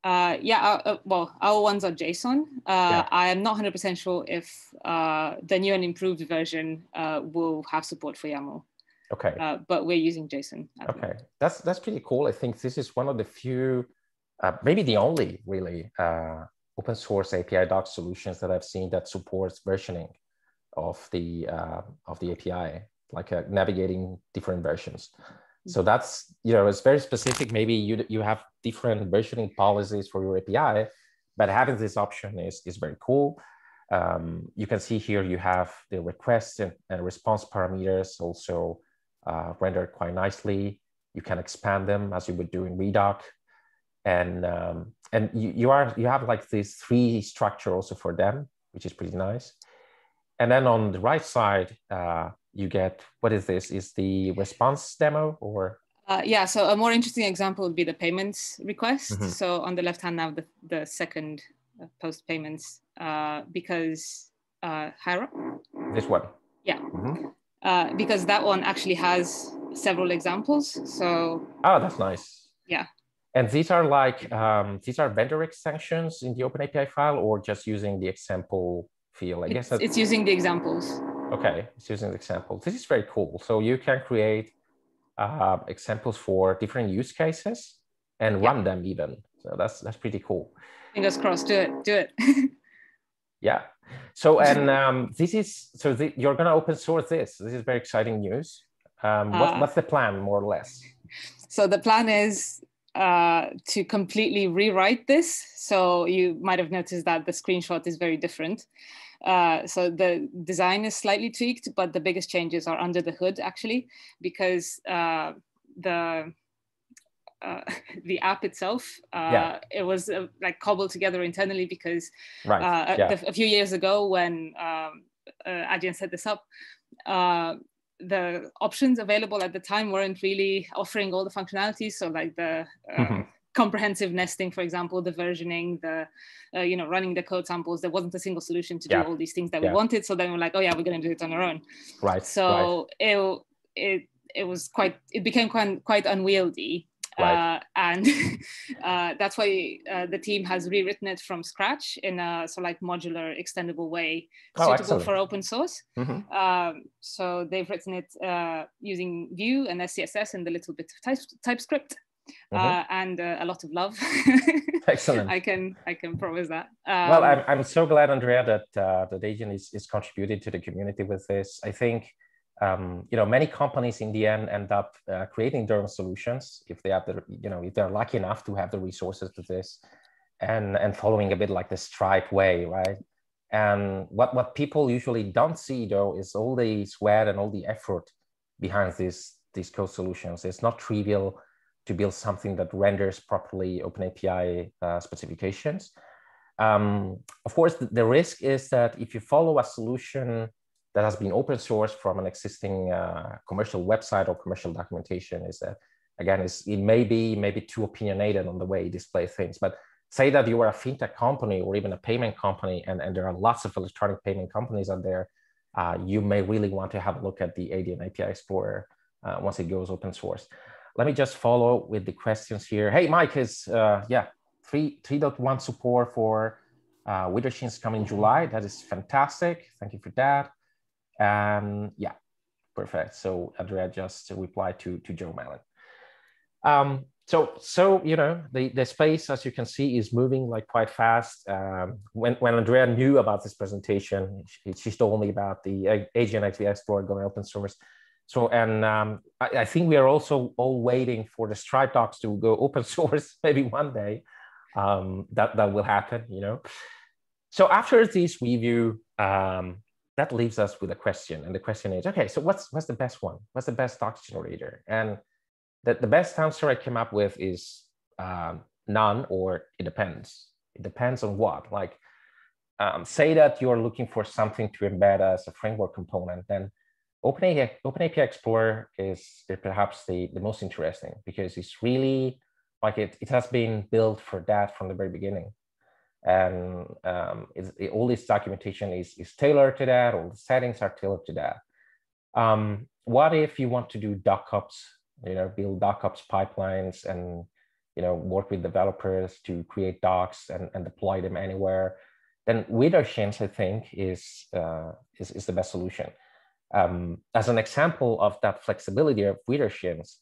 Well, our ones are JSON. I am not 100% sure if the new and improved version will have support for YAML. Okay, but we're using JSON. Okay, that's pretty cool. I think this is one of the few, maybe the only really open source API doc solutions that I've seen that supports versioning of the API. like navigating different versions. So that's, you know, it's very specific. Maybe you have different versioning policies for your API, but having this option is very cool. You can see here you have the request and response parameters also rendered quite nicely. You can expand them as you would do in Redoc, and you have like this 3D structure also for them, which is pretty nice. And then on the right side, you get, what is this? Is the response demo or? Yeah, so a more interesting example would be the payments request. Mm-hmm. So on the left hand now, the second post payments, because Hira? This one. Yeah, mm-hmm. Because that one actually has several examples, so. Oh, that's nice. Yeah. And these are like, these are vendor extensions in the OpenAPI file or just using the example field? I guess that's... It's using the examples. Okay, it's using the example. This is very cool. So you can create examples for different use cases and run them even. So that's pretty cool. Fingers crossed, do it, do it. Yeah. So, and this is, so you're gonna open source this. This is very exciting news. What's the plan more or less? So the plan is to completely rewrite this. So you might've noticed that the screenshot is very different. So the design is slightly tweaked, but the biggest changes are under the hood actually, because the app itself, it was like cobbled together internally because right. A few years ago when Adyen set this up, the options available at the time weren't really offering all the functionalities. So like the comprehensive nesting, for example, the versioning, the you know, running the code samples, there wasn't a single solution to do all these things that we wanted. So then we're like, oh yeah, we're going to do it on our own. Right. So it was quite unwieldy. Right. And that's why the team has rewritten it from scratch in a sort of like modular, extendable way, suitable for open source. Mm-hmm. So they've written it using Vue and SCSS and a little bit of TypeScript and a lot of love. Excellent. I can promise that. Well, I'm so glad, Andrea, that that Adyen is contributed to the community with this. I think. You know, many companies in the end end up creating their own solutions if they have the, you know, if they're lucky enough to have the resources to this, and following a bit like the Stripe way, right? And what people usually don't see though is all the sweat and all the effort behind these code solutions. It's not trivial to build something that renders properly OpenAPI specifications. Of course, the risk is that if you follow a solution that has been open sourced from an existing commercial website or commercial documentation, is that, again, it may be maybe too opinionated on the way you display things. But say that you are a fintech company or even a payment company, and there are lots of electronic payment companies out there, you may really want to have a look at the Adyen API Explorer once it goes open source. Let me just follow with the questions here. Hey, Mike, is 3.1 support for Widdershins coming in July? That is fantastic. Thank you for that. Yeah, perfect. So Andrea just replied to Joe Mellon. So you know, the space, as you can see, is moving like quite fast. When Andrea knew about this presentation, she told me about the Adyen API Explorer going open source. So, and I think we are also all waiting for the Stripe docs to go open source. Maybe one day that will happen, you know. So after this review, that leaves us with a question, and the question is, okay, so what's the best one? What's the best docs generator? And the best answer I came up with is none, or it depends. It depends on what? Like, say that you're looking for something to embed as a framework component, then OpenAPI Explorer is perhaps the most interesting, because it's really, like it has been built for that from the very beginning. And all this documentation is tailored to that, all the settings are tailored to that. What if you want to do DocOps, you know, build DocOps pipelines and, you know, work with developers to create docs and deploy them anywhere? Then Widdershins, I think, is the best solution. As an example of that flexibility of Widdershins,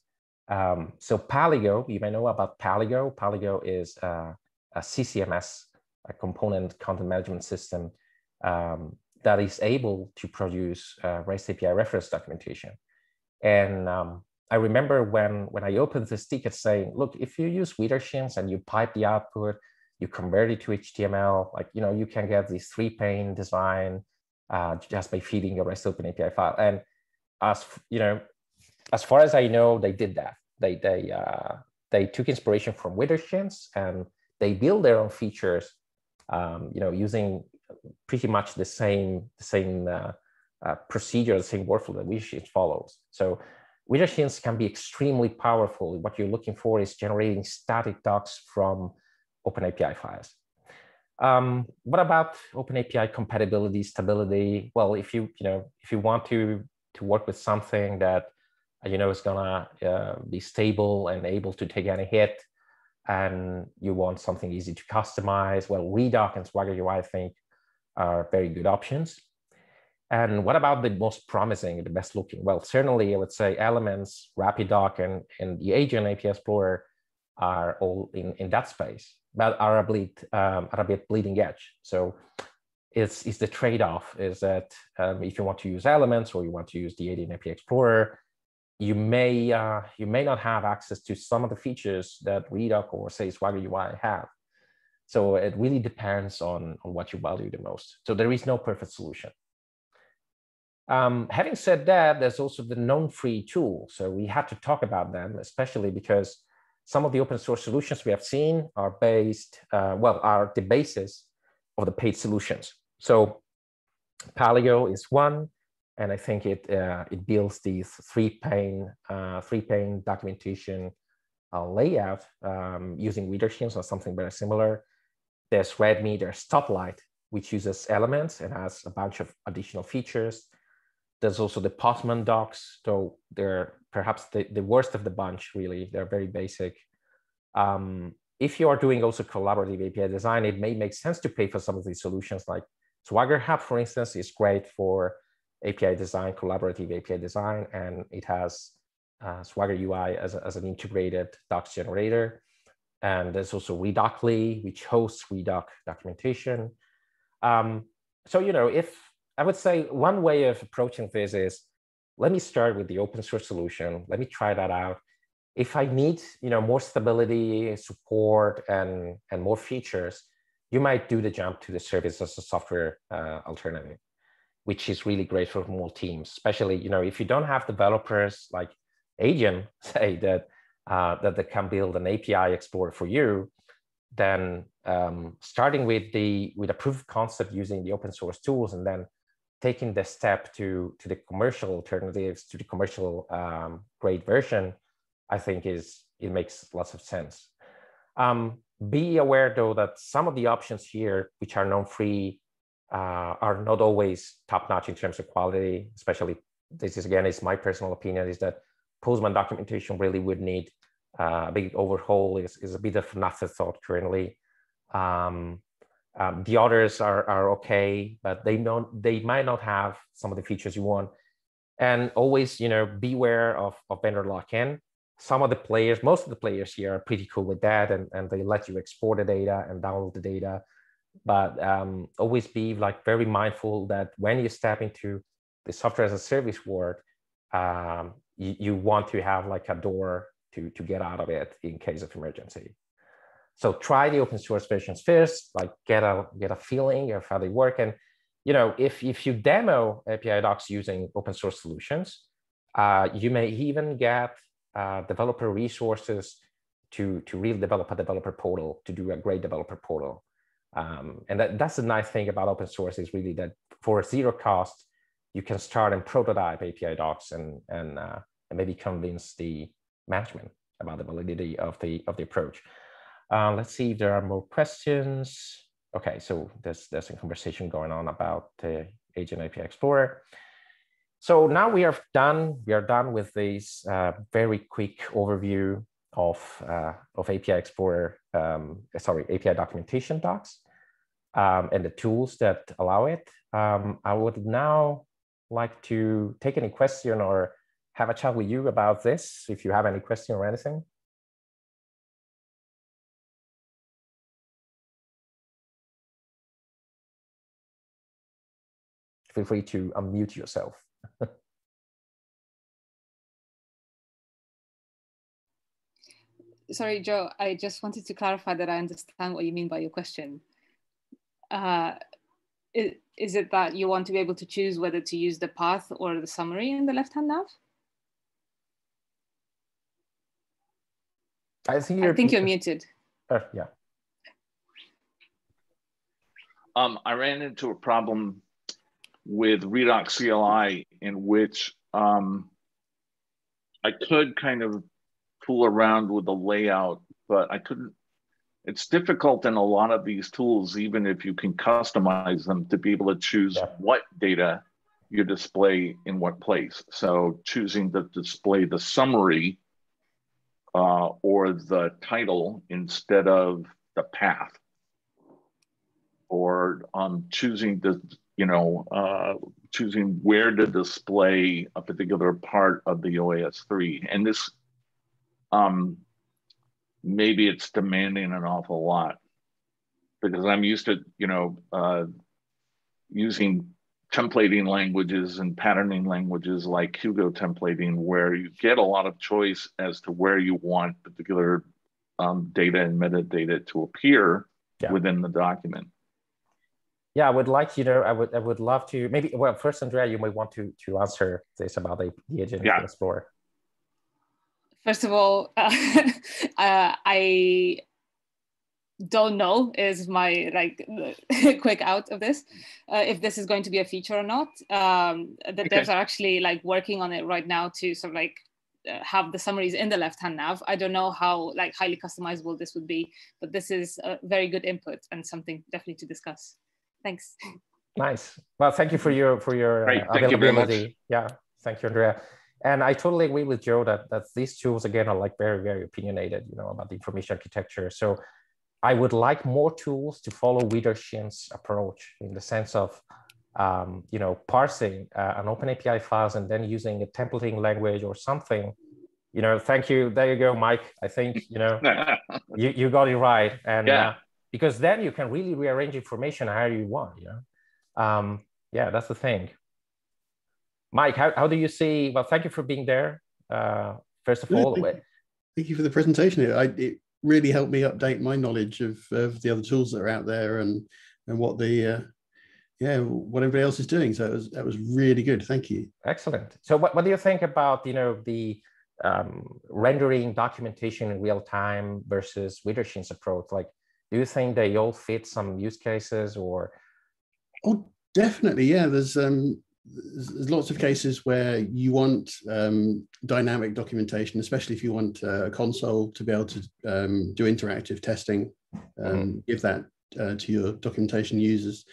so Paligo, you may know about Paligo. Paligo is a CCMS, a component content management system that is able to produce REST API reference documentation. And I remember when I opened this ticket saying, look, if you use Widdershins and you pipe the output, you convert it to HTML, like, you know, you can get this three-pane design just by feeding a REST Open API file. And as you know, as far as I know, they did that. They took inspiration from Widdershins and they built their own features, you know, using pretty much the same procedure, the same workflow that Widdershins follows. So Widdershins can be extremely powerful. What you're looking for is generating static docs from OpenAPI files. What about OpenAPI compatibility, stability? Well, if you want to work with something that you know is gonna be stable and able to take any hit, and you want something easy to customize, well, Redoc and Swagger UI, I think, are very good options. And what about the most promising, the best looking? Well, certainly I would say Elements, Rapidoc, and the Adyen API Explorer are all in that space, but are a bit bleeding edge. So it's the trade-off is that if you want to use Elements or you want to use the Adyen API Explorer, you may not have access to some of the features that Redoc or say Swagger UI have. So it really depends on what you value the most. So there is no perfect solution. Having said that, there's also the non-free tool. So we had to talk about them, especially because some of the open source solutions we have seen are based, are the basis of the paid solutions. So Paligo is one, and I think it builds these three-pane documentation layout using Widdershins or something very similar. There's Redmi, there's Stoplight, which uses Elements and has a bunch of additional features. There's also the Postman docs, so they're perhaps the worst of the bunch, really. They're very basic. If you are doing also collaborative API design, it may make sense to pay for some of these solutions, like Swagger Hub, for instance, is great for API design, collaborative API design, and it has Swagger UI as an integrated docs generator. And there's also Redocly, which hosts Redoc documentation. So, you know, I would say one way of approaching this is, let me start with the open source solution. Let me try that out. If I need, you know, more stability, support, and more features, you might do the jump to the service as a software alternative, which is really great for small teams, especially, you know, if you don't have developers like Adyen, say, that they can build an API Explorer for you, then starting with a proof of concept using the open source tools, and then taking the step to the commercial alternatives, to the commercial grade version, I think it makes lots of sense. Be aware though that some of the options here, which are non-free, are not always top-notch in terms of quality, especially, this is again, is my personal opinion, is that Postman documentation really would need a big overhaul, is a bit of an afterthought currently. The others are okay, but they might not have some of the features you want. And always, you know, beware of vendor lock-in. Some of the players, most of the players here are pretty cool with that, and they let you export the data and download the data. But always be like very mindful that when you step into the software as a service world, you want to have like a door to get out of it in case of emergency. So try the open source versions first, like get a feeling of how they work. And you know, if you demo API docs using open source solutions, you may even get developer resources to really develop a developer portal, to do a great developer portal. And that's the nice thing about open source, is really that for zero cost, you can start and prototype API docs and maybe convince the management about the validity of the approach. Let's see if there are more questions. Okay, so there's a conversation going on about Adyen API Explorer. So now we are done. We are done with this very quick overview of API Explorer, API documentation docs and the tools that allow it. I would now like to take any question or have a chat with you about this, if you have any question or anything. feel free to unmute yourself. Sorry, Joe, I just wanted to clarify that I understand what you mean by your question. Is it that you want to be able to choose whether to use the path or the summary in the left-hand nav? I think you're muted. Yeah. I ran into a problem with Redoc CLI in which I could kind of fool around with the layout, but I couldn't. It's difficult in a lot of these tools, even if you can customize them, to be able to choose what data you display in what place. So choosing to display the summary or the title instead of the path, or choosing to, choosing where to display a particular part of the OAS3. And this, maybe it's demanding an awful lot, because I'm used to, using templating languages and patterning languages like Hugo templating, where you get a lot of choice as to where you want particular data and metadata to appear within the document. Yeah, I would like, I would love to, maybe, well, first, Andrea, you may want to answer this about the Adyen API Explorer. First of all, I don't know is my quick out of this, if this is going to be a feature or not. The devs are actually working on it right now to sort of have the summaries in the left-hand nav. I don't know how highly customizable this would be, but this is a very good input and something definitely to discuss. Thanks. Nice. Well, thank you for your availability. Yeah, thank you, Andrea. And I totally agree with Joe that these tools, again, are very, very opinionated, about the information architecture. So I would like more tools to follow Widdershins' approach in the sense of, parsing an OpenAPI files and then using a templating language or something. Thank you. There you go, Mike. I think, you got it right. And because then you can really rearrange information how you want, yeah, that's the thing. Mike, how do you see? Well, thank you for being there. First of all, thank you for the presentation. It really helped me update my knowledge of the other tools that are out there and what the what everybody else is doing. So that was really good. Thank you. Excellent. So what do you think about the rendering documentation in real time versus Widdershin's approach? Do you think they all fit some use cases or? Oh, definitely. Yeah, there's lots of cases where you want dynamic documentation, especially if you want a console to be able to do interactive testing, give that to your documentation users.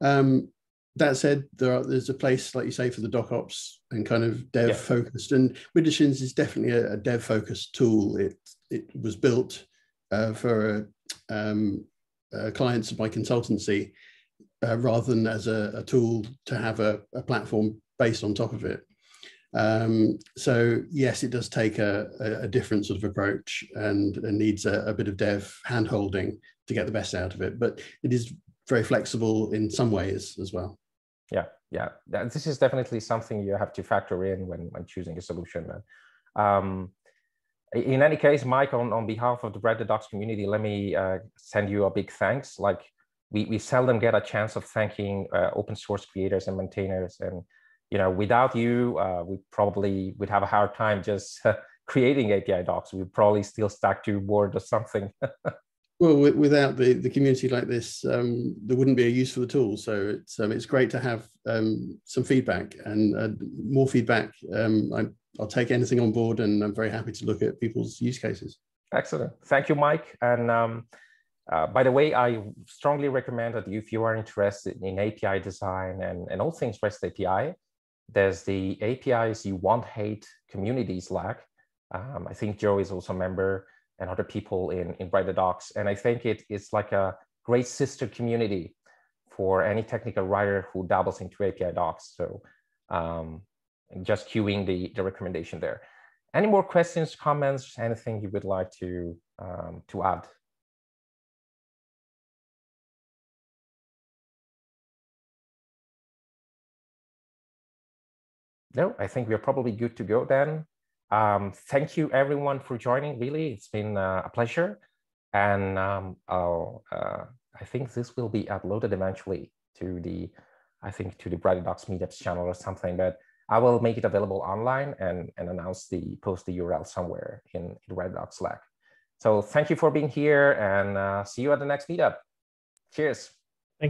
That said, there's a place, like you say, for the DocOps and kind of dev focused, and Widdershins is definitely a dev focused tool. It was built for clients of my consultancy, rather than as a tool to have a platform based on top of it. So yes, it does take a different sort of approach and needs a bit of dev hand-holding to get the best out of it, but it is very flexible in some ways as well. Yeah, yeah. This is definitely something you have to factor in when choosing a solution. In any case, Mike, on behalf of the Write the Docs community, let me send you a big thanks. We seldom get a chance of thanking open source creators and maintainers, and without you, we probably would have a hard time just creating API docs. We'd probably still stuck to Word or something. Well, without the community like this, there wouldn't be a use for the tool. So it's great to have some feedback and more feedback. I'll take anything on board, and I'm very happy to look at people's use cases. Excellent. Thank you, Mike. And by the way, I strongly recommend that if you are interested in API design and all things REST API, there's the APIs You Won't Hate community Slack. I think Joe is also a member and other people in Write the Docs. And I think it's like a great sister community for any technical writer who dabbles into API docs. So just queuing the recommendation there. Any more questions, comments, anything you would like to add? no, I think we're probably good to go then. Thank you everyone for joining. Really, it's been a pleasure. And I think this will be uploaded eventually to the, to the Write the Docs meetups channel or something, but I will make it available online and announce the, post the URL somewhere in Write the Docs Slack. So thank you for being here and see you at the next meetup. Cheers.